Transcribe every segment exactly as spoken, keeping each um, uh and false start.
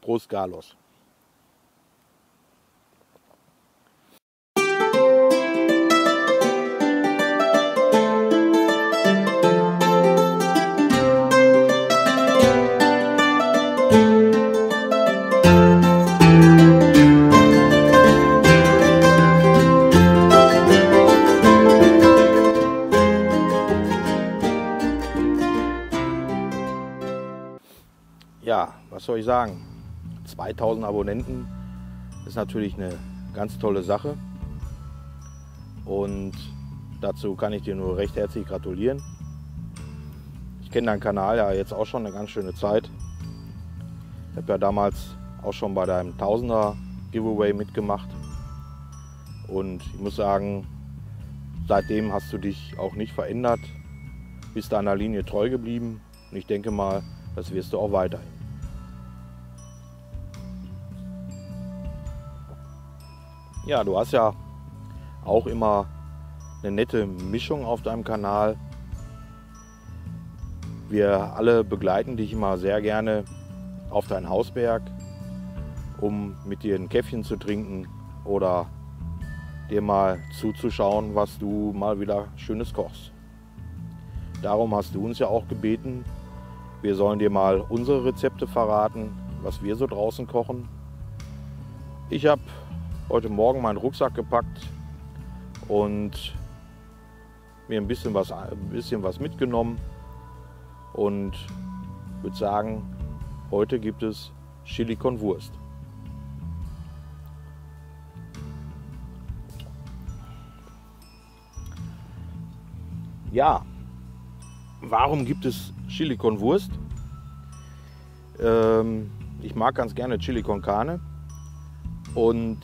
Prost, Carlos. Ja, was soll ich sagen, zweitausend Abonnenten ist natürlich eine ganz tolle Sache und dazu kann ich dir nur recht herzlich gratulieren. Ich kenne deinen Kanal ja jetzt auch schon eine ganz schöne Zeit. Ich habe ja damals auch schon bei deinem tausender Giveaway mitgemacht und ich muss sagen, seitdem hast du dich auch nicht verändert, bist deiner Linie treu geblieben und ich denke mal, das wirst du auch weiterhin. Ja, du hast ja auch immer eine nette Mischung auf deinem Kanal. Wir alle begleiten dich immer sehr gerne auf deinen Hausberg, um mit dir ein Käffchen zu trinken oder dir mal zuzuschauen, was du mal wieder Schönes kochst. Darum hast du uns ja auch gebeten, wir sollen dir mal unsere Rezepte verraten, was wir so draußen kochen. Ich habe heute Morgen meinen Rucksack gepackt und mir ein bisschen was, ein bisschen was mitgenommen und würde sagen, heute gibt es Chili con Wurst. Ja, warum gibt es Chili con Wurst? Ähm, ich mag ganz gerne Chili con Carne und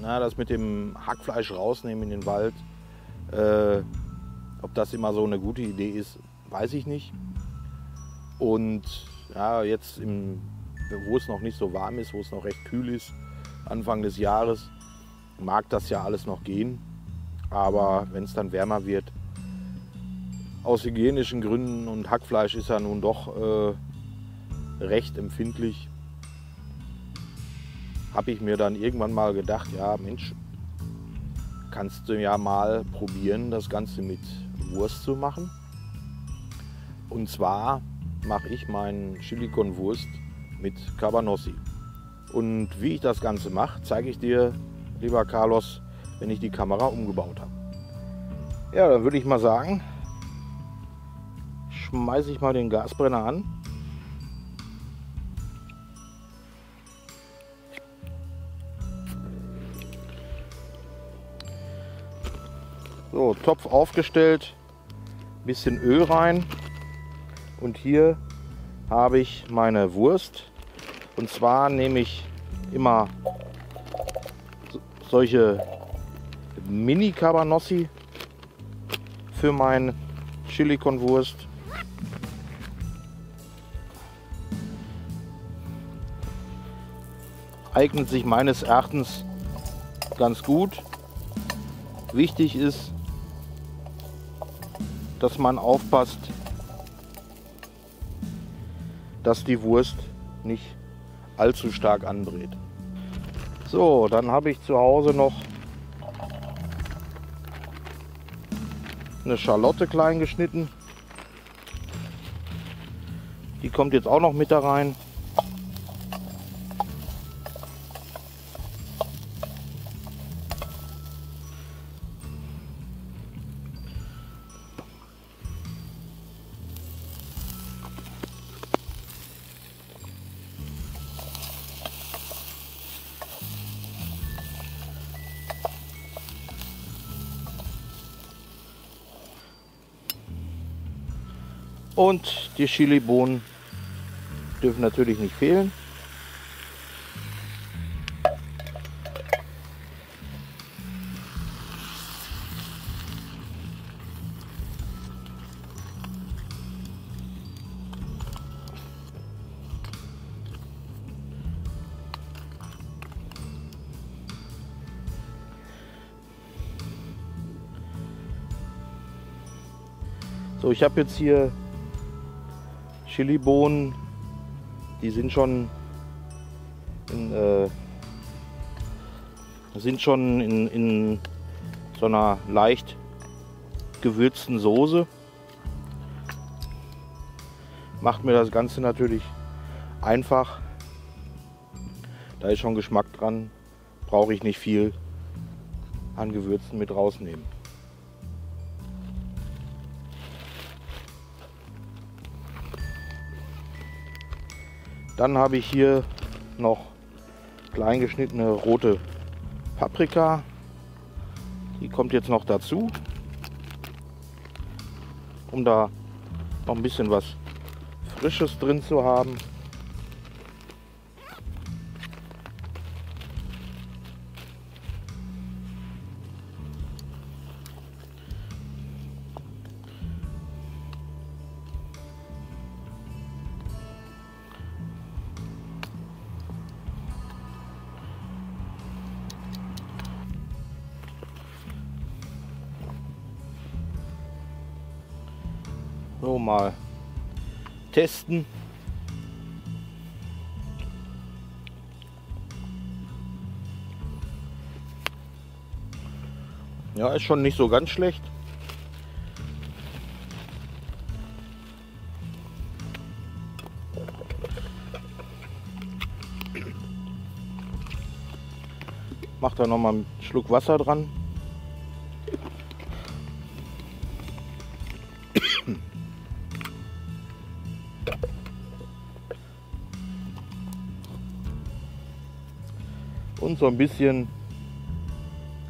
na, das mit dem Hackfleisch rausnehmen in den Wald, äh, ob das immer so eine gute Idee ist, weiß ich nicht. Und ja, jetzt, im, wo es noch nicht so warm ist, wo es noch recht kühl ist, Anfang des Jahres, mag das ja alles noch gehen. Aber wenn es dann wärmer wird, aus hygienischen Gründen, und Hackfleisch ist ja nun doch äh, recht empfindlich, habe ich mir dann irgendwann mal gedacht, ja Mensch, kannst du ja mal probieren, das Ganze mit Wurst zu machen. Und zwar mache ich meinen Chili con Wurst mit Cabanossi. Und wie ich das Ganze mache, zeige ich dir, lieber Carlos, wenn ich die Kamera umgebaut habe. Ja, dann würde ich mal sagen, schmeiße ich mal den Gasbrenner an. So, Topf aufgestellt, bisschen Öl rein und hier habe ich meine Wurst. Und zwar nehme ich immer solche Mini Cabanossi für mein Chili con Wurst. Eignet sich meines Erachtens ganz gut. Wichtig ist, dass man aufpasst, dass die Wurst nicht allzu stark anbrät. So, dann habe ich zu Hause noch eine Schalotte klein geschnitten. Die kommt jetzt auch noch mit da rein. Und die Chilibohnen dürfen natürlich nicht fehlen. So, ich habe jetzt hier Chilibohnen, die sind schon in, äh, sind schon in, in so einer leicht gewürzten Soße. Macht mir das Ganze natürlich einfach. Da ist schon Geschmack dran. Brauche ich nicht viel an Gewürzen mit rausnehmen. Dann habe ich hier noch klein geschnittene rote Paprika. Die kommt jetzt noch dazu, um da noch ein bisschen was Frisches drin zu haben. So, mal testen. Ja, ist schon nicht so ganz schlecht. Mach da noch mal einen Schluck Wasser dran. Und so ein bisschen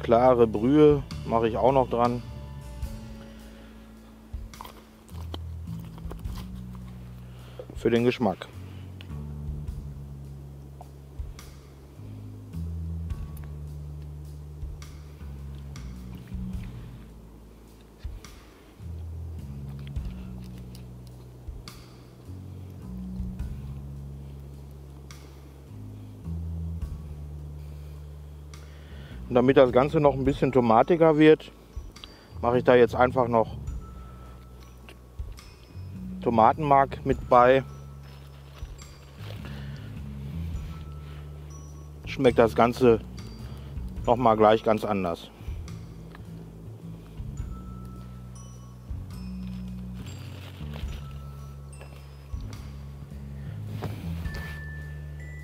klare Brühe mache ich auch noch dran. Für den Geschmack. Und damit das Ganze noch ein bisschen tomatiger wird, mache ich da jetzt einfach noch Tomatenmark mit bei. Schmeckt das Ganze nochmal gleich ganz anders.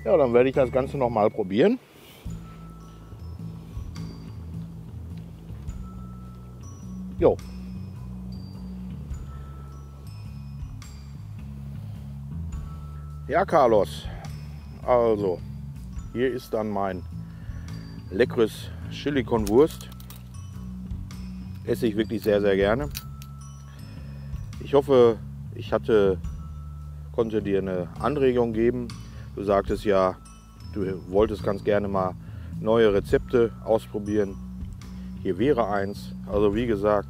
Ja, dann werde ich das Ganze nochmal probieren. Jo. Ja, Carlos, also hier ist dann mein leckeres Chili con Wurst. Esse ich wirklich sehr, sehr gerne. Ich hoffe, ich hatte, konnte dir eine Anregung geben. Du sagtest ja, du wolltest ganz gerne mal neue Rezepte ausprobieren. Hier wäre eins, also wie gesagt,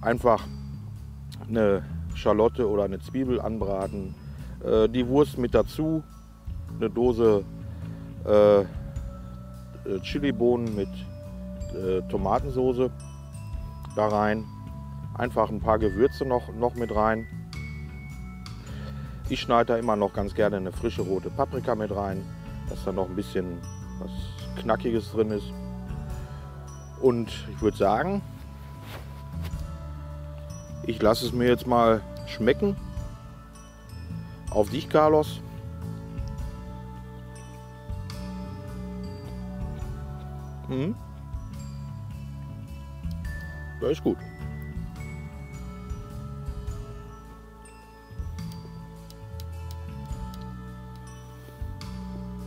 einfach eine Schalotte oder eine Zwiebel anbraten, äh, die Wurst mit dazu, eine Dose äh, Chilibohnen mit äh, Tomatensoße da rein, einfach ein paar Gewürze noch, noch mit rein. Ich schneide da immer noch ganz gerne eine frische rote Paprika mit rein, dass da noch ein bisschen was Knackiges drin ist. Und ich würde sagen, ich lasse es mir jetzt mal schmecken. Auf dich, Carlos. Mhm. Das ist gut.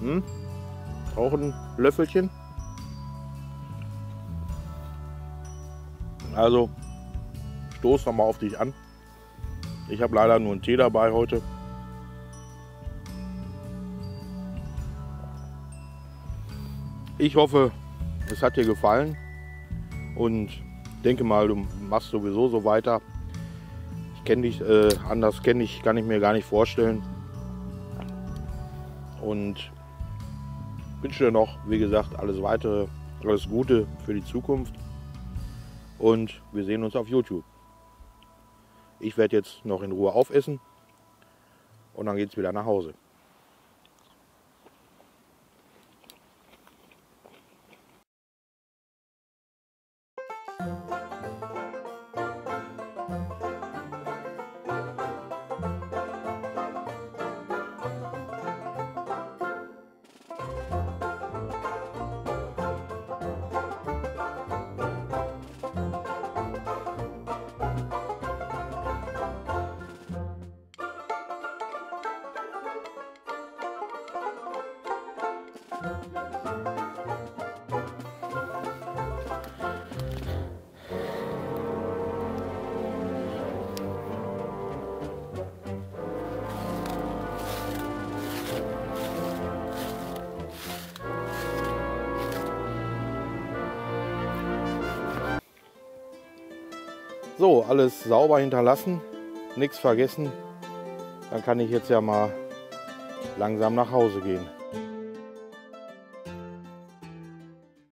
Mhm. Auch ein Löffelchen. Also, stoß noch mal auf dich an. Ich habe leider nur einen Tee dabei heute. Ich hoffe, es hat dir gefallen. Und denke mal, du machst sowieso so weiter. Ich kenne dich, äh, anders kenne ich, kann ich mir gar nicht vorstellen. Und wünsche dir noch, wie gesagt, alles Weitere, alles Gute für die Zukunft. Und wir sehen uns auf YouTube. Ich werde jetzt noch in Ruhe aufessen und dann geht's wieder nach Hause. So, alles sauber hinterlassen, nichts vergessen, dann kann ich jetzt ja mal langsam nach Hause gehen.